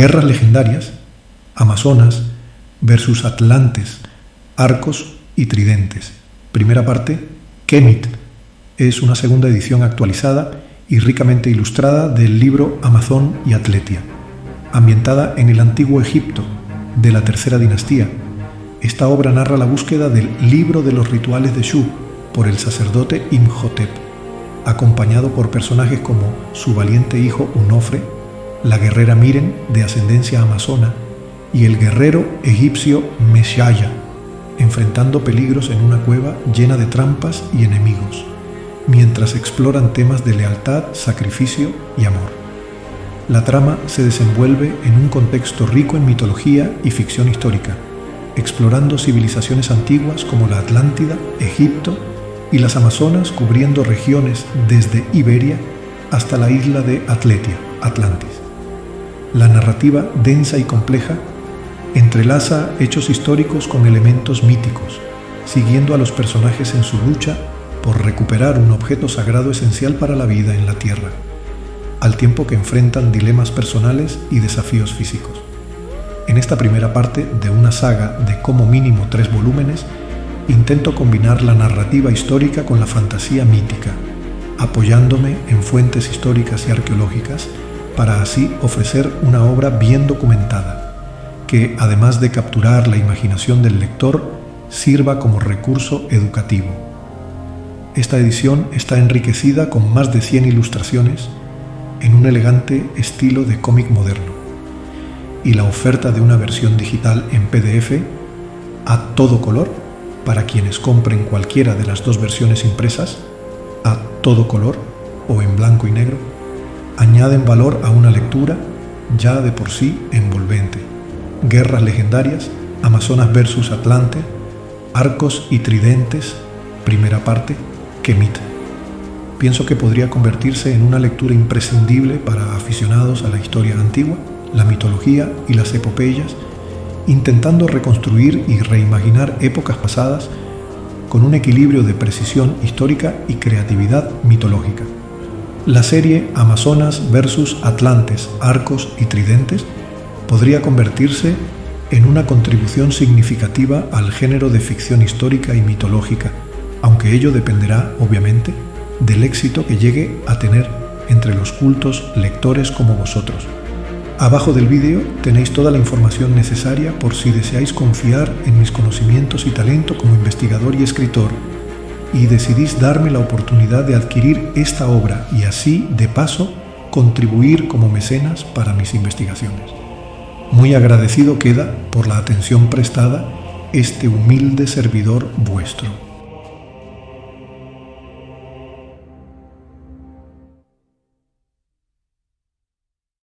Guerras legendarias, Amazonas versus Atlantes, Arcos y Tridentes. Primera parte, Kemit. Es una segunda edición actualizada y ricamente ilustrada del libro Amazón y Atletia, ambientada en el antiguo Egipto de la tercera dinastía. Esta obra narra la búsqueda del libro de los rituales de Shu por el sacerdote Imhotep, acompañado por personajes como su valiente hijo Unofre, la guerrera Miren de ascendencia amazona y el guerrero egipcio Meshahja, enfrentando peligros en una cueva llena de trampas y enemigos, mientras exploran temas de lealtad, sacrificio y amor. La trama se desenvuelve en un contexto rico en mitología y ficción histórica, explorando civilizaciones antiguas como la Atlántida, Egipto y las Amazonas, cubriendo regiones desde Iberia hasta la isla de Atletia, Atlantis. La narrativa, densa y compleja, entrelaza hechos históricos con elementos míticos, siguiendo a los personajes en su lucha por recuperar un objeto sagrado esencial para la vida en la Tierra, al tiempo que enfrentan dilemas personales y desafíos físicos. En esta primera parte de una saga de como mínimo 3 volúmenes, intento combinar la narrativa histórica con la fantasía mítica, apoyándome en fuentes históricas y arqueológicas para así ofrecer una obra bien documentada, que además de capturar la imaginación del lector, sirva como recurso educativo. Esta edición está enriquecida con más de 100 ilustraciones en un elegante estilo de cómic moderno, y la oferta de una versión digital en PDF a todo color para quienes compren cualquiera de las dos versiones impresas, a todo color o en blanco y negro, añaden valor a una lectura ya de por sí envolvente. Guerras legendarias, Amazonas versus Atlante, Arcos y Tridentes, primera parte, Kemit. Pienso que podría convertirse en una lectura imprescindible para aficionados a la historia antigua, la mitología y las epopeyas, intentando reconstruir y reimaginar épocas pasadas con un equilibrio de precisión histórica y creatividad mitológica. La serie Amazonas versus Atlantes, Arcos y Tridentes podría convertirse en una contribución significativa al género de ficción histórica y mitológica, aunque ello dependerá, obviamente, del éxito que llegue a tener entre los cultos lectores como vosotros. Abajo del vídeo tenéis toda la información necesaria por si deseáis confiar en mis conocimientos y talento como investigador y escritor y decidís darme la oportunidad de adquirir esta obra y así, de paso, contribuir como mecenas para mis investigaciones. Muy agradecido queda por la atención prestada este humilde servidor vuestro.